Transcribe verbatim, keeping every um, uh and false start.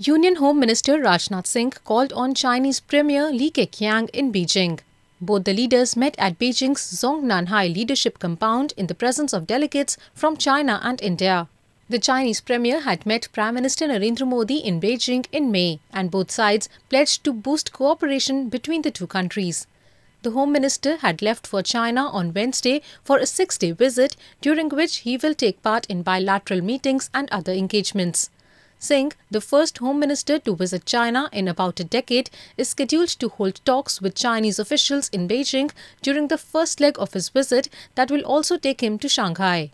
Union Home Minister Rajnath Singh called on Chinese Premier Li Keqiang in Beijing. Both the leaders met at Beijing's Zhongnanhai leadership compound in the presence of delegates from China and India. The Chinese Premier had met Prime Minister Narendra Modi in Beijing in May, and both sides pledged to boost cooperation between the two countries. The Home Minister had left for China on Wednesday for a six-day visit, during which he will take part in bilateral meetings and other engagements. Singh, the first Home Minister to visit China in about a decade, is scheduled to hold talks with Chinese officials in Beijing during the first leg of his visit that will also take him to Shanghai.